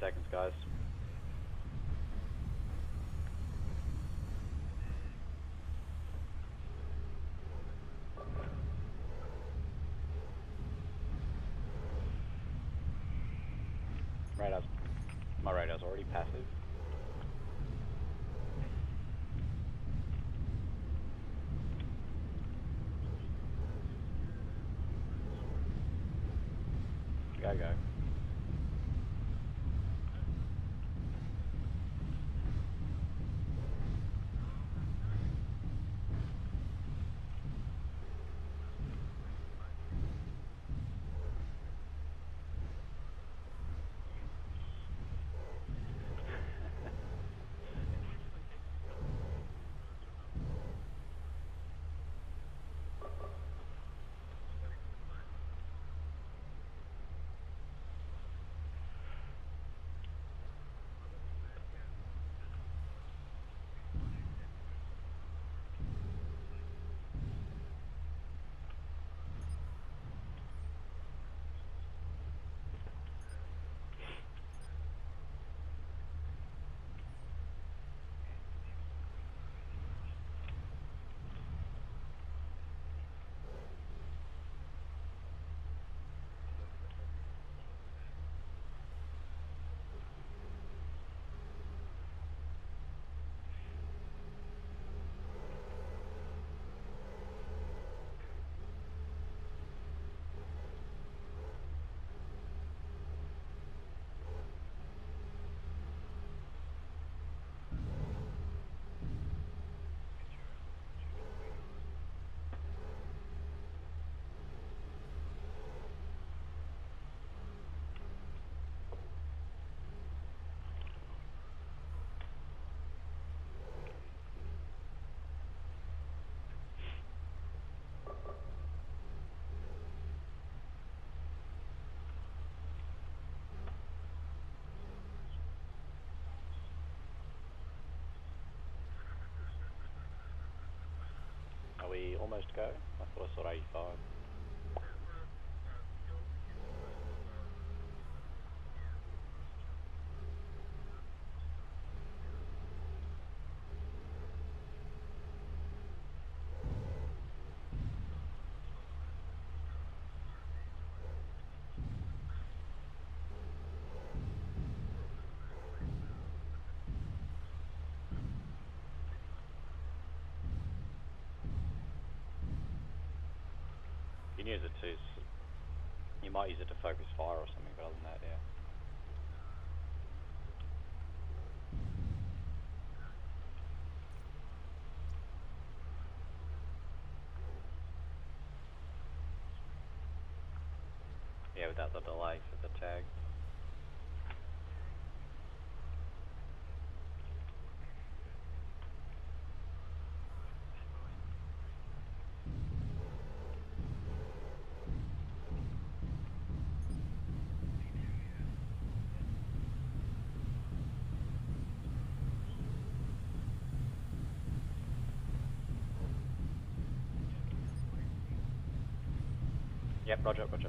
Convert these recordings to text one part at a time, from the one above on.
seconds, guys. Radar's, my radar's already passive. Go. We almost go. I thought I saw 85. You can use it to, you might use it to focus fire or something, but other than that, yeah. Yeah, without the delay for the tag. Yep, roger, roger.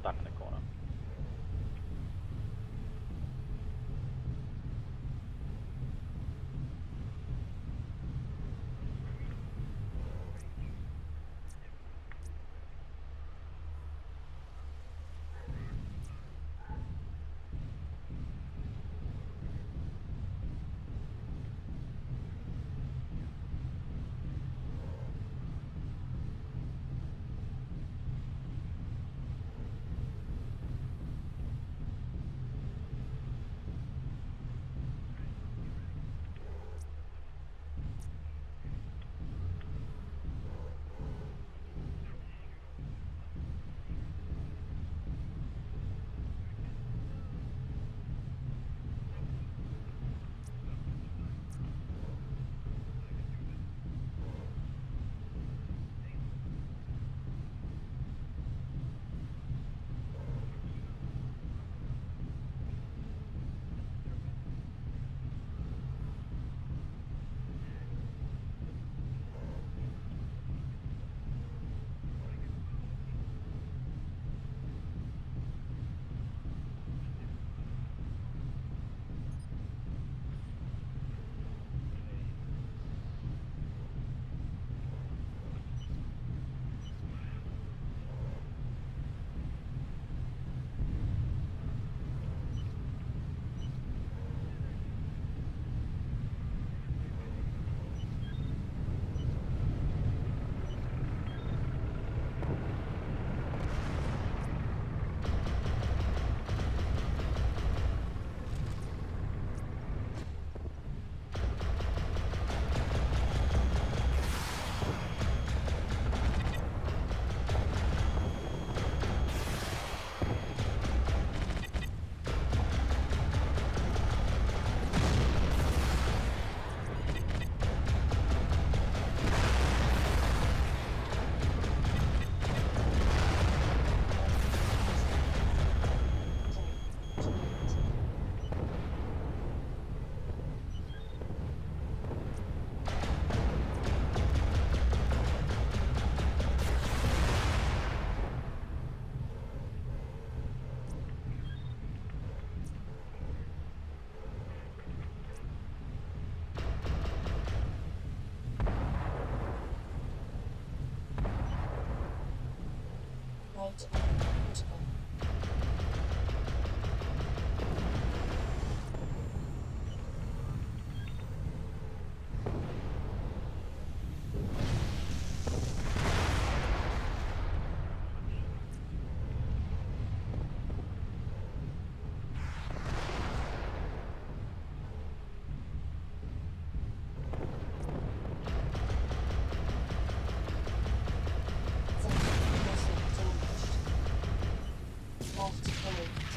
stuck in a corner. Multiple.